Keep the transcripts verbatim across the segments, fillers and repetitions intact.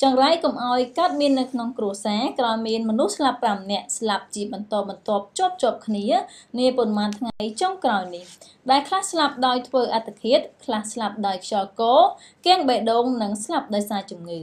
Chẳng lấy cùng oi cắt miên nâng nông cổ xá, còn miên mà nút slap rằm nẹ, slap chỉ bằng tò bằng tòp chóp chóp khía, nè bồn mặt ngay trong còi nè. Đại class slap đòi thuở at the kid, class slap đòi cho cố, keng bệ đông nâng slap đòi xa chùm ngư.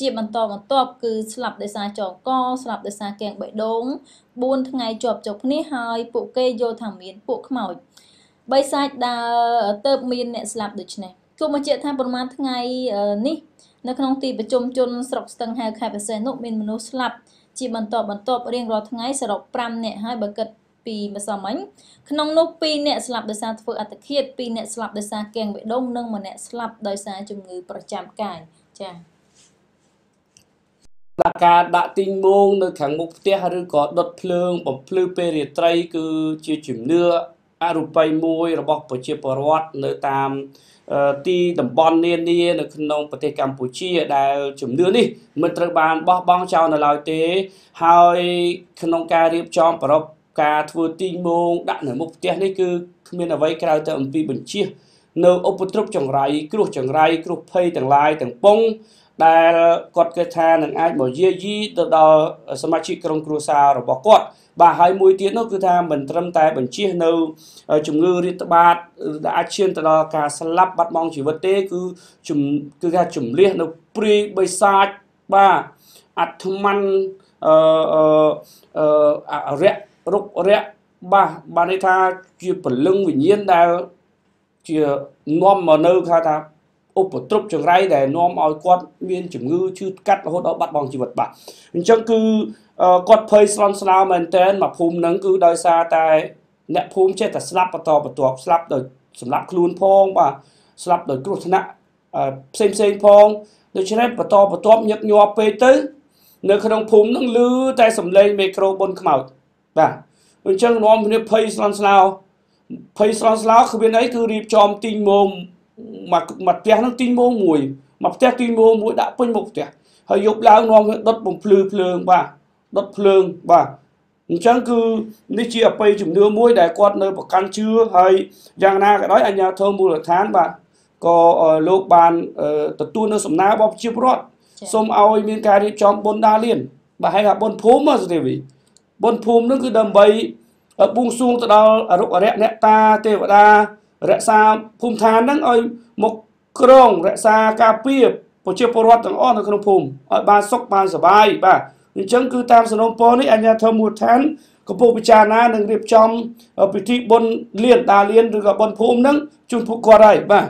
Chỉ bằng to bằng to cứ slap để xa cho co, slap để xa kẹng bậy đống, buôn ngày chọc chọc ní hai, bộ kê vô thẳng miến, bộ khám mỏi. Bây xa đã tớp miên nẹ slap được chứ này. Cô mà chạy thay bốn mát ngay ní, nó không tìm bởi chôm chôn sọc tầng hai khai bởi xe nộp miên mô slap. Chỉ bằng to bằng to riêng rọt ngay xa rọc pram nẹ hai bởi cật bì mà xa mánh. Nóng nốt bì nẹ slap để xa thuốc ạc thiết, bì nẹ slap để xa kẹng bậy đống nâng mà nẹ slap đòi xa chùm ngư bởi chạm cài. Chà. หลักการដាក់ទីងងនៅខាងមុខផ្ទះឬក៏ដុតភ្លើងបំភ្លឺពេលរាត្រីគឺជាជំនឿអរូបីមួយរបស់ប្រជាពលរដ្ឋនៅតាមទីតំបន់នានានៅក្នុងប្រទេសកម្ពុជាដែលជំនឿនេះមិនត្រូវបានបោះបង់ចោលនៅឡើយទេ ដែលគាត់គេថានឹងអាចមកយាយីទៅដល់សមាជិកក្រុមគ្រួសាររបស់គាត់បាទហើយមួយទៀតនោះគឺថាមិនត្រឹមតែបញ្ជានៅជំងឺរាតត្បាតអាឈានទៅដល់ការស្លាប់បាត់បង់ជីវិតទេគឺជំគឺថាជំលះនៅព្រាយបិសាចបាទអាត្ម័នអឺអឺអរៈរុករៈបាទបានន័យថាជាពលឹងវិញ្ញាណដែល ជាអងមមកនៅថាថាឧបទ្រពចង្រៃដែលនាំឲ្យគាត់មានជំងឺឈឺកាត់រហូតដល់បាត់បង់ជីវិតបាទអញ្ចឹងគឺគាត់ភ័យស្លន់ស្លោមែនតើមកភូមិហ្នឹងគឺដោយសារតែអ្នកភូមិចេះតែស្លាប់បន្តបន្ទាប់ស្លាប់ដោយស្លាប់ខ្លួនផងបាទស្លាប់ដោយគ្រោះថ្នាក់ផ្សេងផ្សេងផងដូច្នេះបើតបតបញឹកញាប់ពេកទៅនៅក្នុងភូមិហ្នឹងលឺតែសម្លេងមេក្រូប៊ុនខ្មោចបាទអញ្ចឹងនាំគ្នាភ័យស្លន់ស្លោភ័យស្លន់ស្លោគឺមានអីគឺរៀបចំទីងងមកមកផ្ទះហ្នឹងទីងងមួយដាក់ពេញមុខផ្ទះ ហើយយប់ឡើងនាំដុតបំភ្លឺភ្លើងបាទដុតភ្លើងបាទអញ្ចឹងគឺនេះជាអបិយជំនឿមួយដែលគាត់នៅប្រកាន់ជឿហើយយ៉ាងណាក៏ដោយអាជ្ញាធរមូលដ្ឋានបាទក៏លោកបានទទួលនៅសំណើរបស់ប្រជាពលរដ្ឋ ក្រងរក្សាការពារប្រជាពលរដ្ឋទាំងអស់នៅក្នុងភូមិឲ្យបានសុខបានសប្បាយបាទអញ្ចឹងគឺតាមសំណូមពរនេះអាជ្ញាធរមូលដ្ឋានកំពុងពិចារណានឹងរៀបចំពិធីបុណ្យលានដាលានឬក៏បុណ្យភូមិនឹងជូនពួកគាត់ហើយបាទ